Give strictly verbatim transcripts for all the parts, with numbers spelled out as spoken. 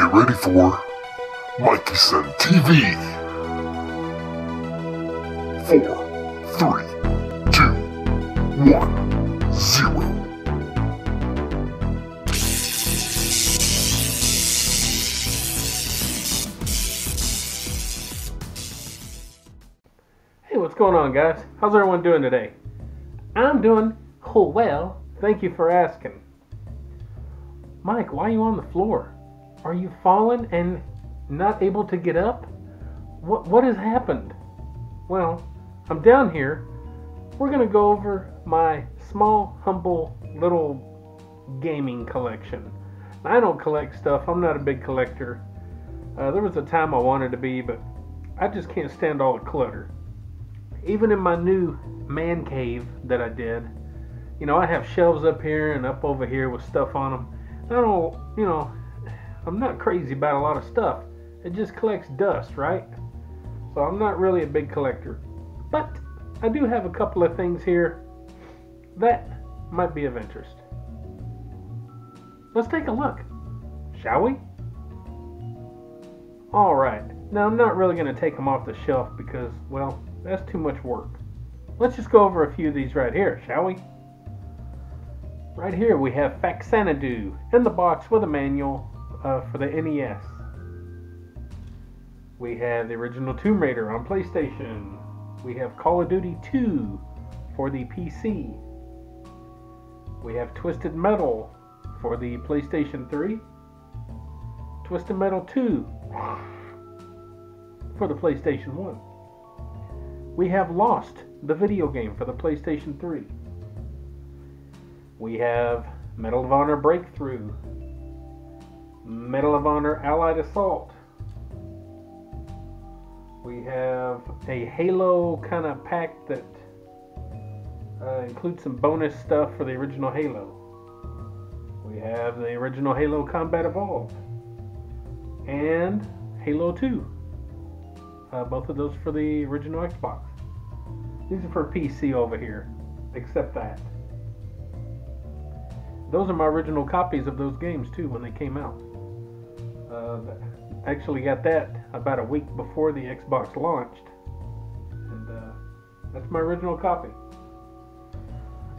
Get ready for Mikieson T V. Four, three, two, one, zero. Hey, what's going on, guys? How's everyone doing today? I'm doing cool well. Thank you for asking. Mike, why are you on the floor? Are you fallen and not able to get up? What what has happened? Well, I'm down here. We're gonna go over my small, humble, little gaming collection. Now, I don't collect stuff. I'm not a big collector. Uh, there was a time I wanted to be, but I just can't stand all the clutter. Even in my new man cave that I did, you know, I have shelves up here and up over here with stuff on them. I don't, you know, I'm not crazy about a lot of stuff. It just collects dust, right? So I'm not really a big collector. But I do have a couple of things here that might be of interest. Let's take a look, shall we? Alright. Now, I'm not really going to take them off the shelf because, well, that's too much work. Let's just go over a few of these right here, shall we? Right here we have Faxanadu in the box with a manual. Uh, for the N E S, we have the original Tomb Raider on PlayStation. We have Call of Duty two for the P C. We have Twisted Metal for the PlayStation three. Twisted Metal two for the PlayStation one. We have Lost, the video game, for the PlayStation three. We have Medal of Honor Breakthrough, Medal of Honor Allied Assault. We have a Halo kind of pack that uh, includes some bonus stuff for the original Halo. We have the original Halo Combat Evolved and Halo two. Uh, both of those for the original Xbox. These are for P C over here, except that. Those are my original copies of those games too when they came out. Uh, actually got that about a week before the Xbox launched, and uh, that's my original copy.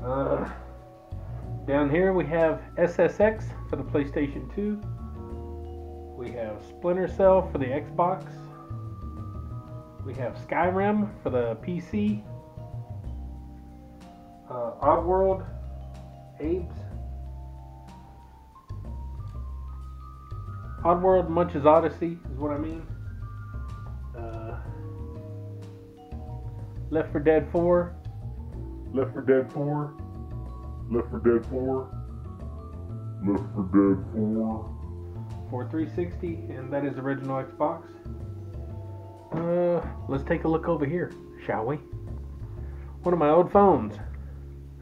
Uh, down here we have S S X for the PlayStation two. We have Splinter Cell for the Xbox. We have Skyrim for the P C. Uh, Oddworld, Abe's. Oddworld Munch's Odyssey is what I mean. Uh, Left four Dead four. Left four Dead four. Left four Dead four. Left four Dead four. For three sixty, and that is original Xbox. Uh, let's take a look over here, shall we? One of my old phones.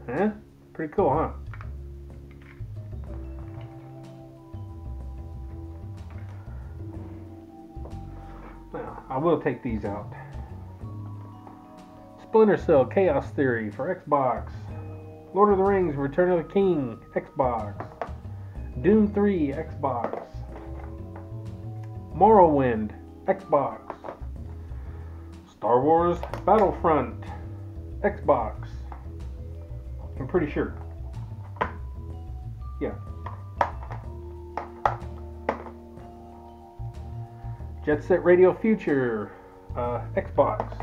Huh? Pretty cool, huh? I will take these out. Splinter Cell Chaos Theory for Xbox. Lord of the Rings Return of the King, Xbox. Doom three, Xbox. Morrowind, Xbox. Star Wars Battlefront, Xbox. I'm pretty sure. Yeah. Jet Set Radio Future, uh, Xbox.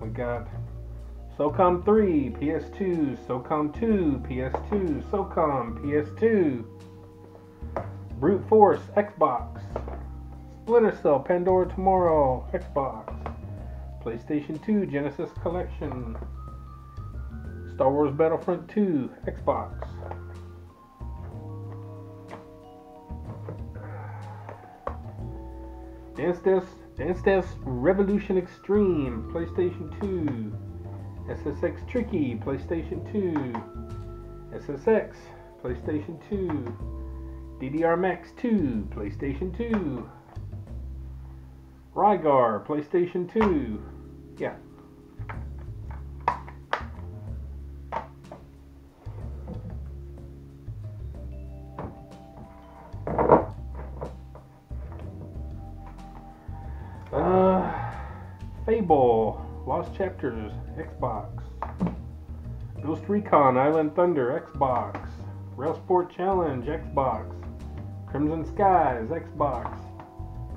We got SOCOM three, P S two, SOCOM two, P S two, SOCOM, P S two, Brute Force, Xbox, Splinter Cell Pandora Tomorrow, Xbox, PlayStation two Genesis Collection, Star Wars Battlefront two, Xbox. Dance Dance, Dance Dance Revolution Extreme, PlayStation two. S S X Tricky, PlayStation two. S S X, PlayStation two. D D R Max two, PlayStation two. Rygar, PlayStation two. Yeah. Fable, Lost Chapters, Xbox. Ghost Recon Island Thunder, Xbox. Rail Sport Challenge, Xbox. Crimson Skies, Xbox.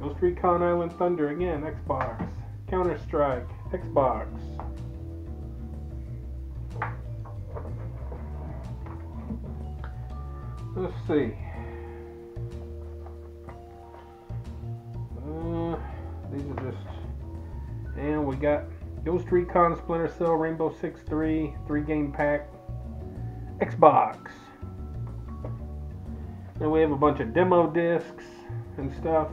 Ghost Recon Island Thunder, again, Xbox. Counter-Strike, Xbox. Let's see. Uh, these are just... And we got Ghost Recon, Splinter Cell, Rainbow Six three, three-game pack, Xbox. And we have a bunch of demo discs and stuff.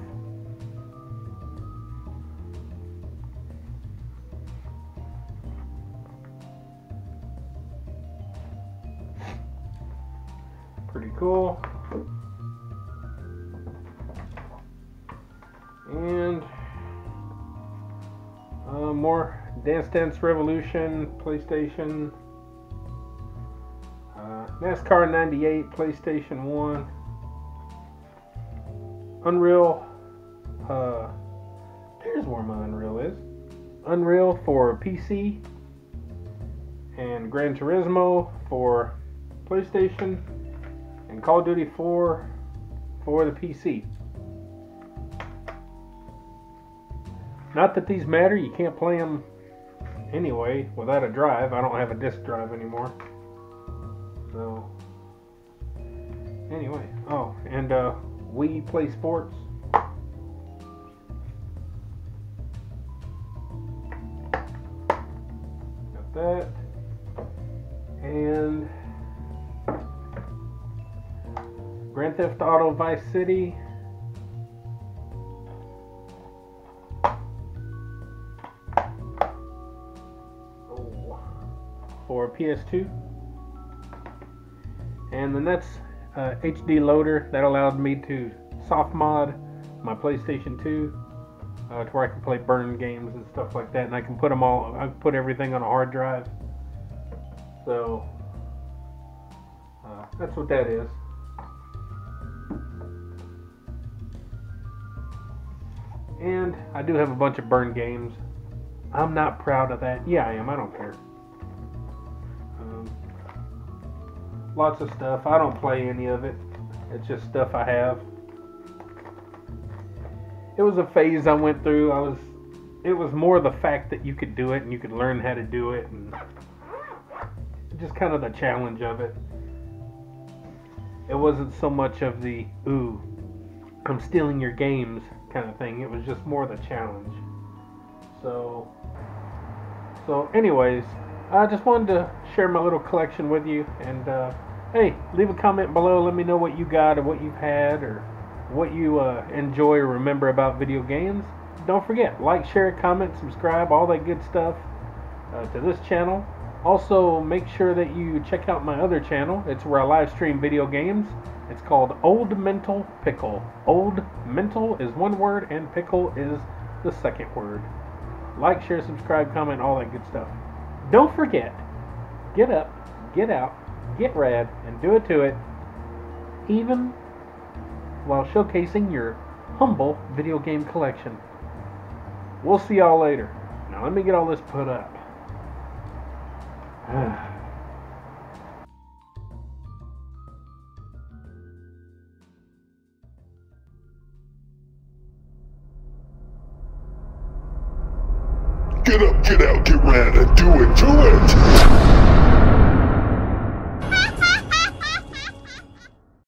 Pretty cool. And uh, more Dance Dance Revolution, PlayStation, uh, NASCAR ninety-eight, PlayStation one, Unreal, uh, there's where my Unreal is, Unreal for P C, and Gran Turismo for PlayStation, and Call of Duty four for the P C. Not that these matter, you can't play them anyway without a drive. I don't have a disk drive anymore. So, anyway, oh, and uh, we play sports. Got that. And Grand Theft Auto Vice City. Oh. For P S two. And then that's uh, H D Loader. That allowed me to soft mod my PlayStation two uh, to where I can play burn games and stuff like that. And I can put them all, I can put everything on a hard drive. So uh, that's what that is. And I do have a bunch of burn games. I'm not proud of that. Yeah, I am. I don't care. Um, lots of stuff. I don't play any of it. It's just stuff I have. It was a phase I went through. I was. It was more the fact that you could do it and you could learn how to do it, and just kind of the challenge of it. It wasn't so much of the ooh, I'm stealing your games kind of thing. It was just more the challenge. So, so anyways, I just wanted to share my little collection with you. And uh, hey, leave a comment below. Let me know what you got or what you've had or what you uh, enjoy or remember about video games. Don't forget, like, share, comment, subscribe, all that good stuff uh, to this channel. Also, make sure that you check out my other channel. It's where I live stream video games. It's called Old Mental Pickle. Old Mental is one word and pickle is the second word. Like, share, subscribe, comment, all that good stuff. Don't forget, get up, get out, get rad, and do it to it, even while showcasing your humble video game collection. We'll see y'all later. Now let me get all this put up. Get up, get out, get rad, and do it, do it!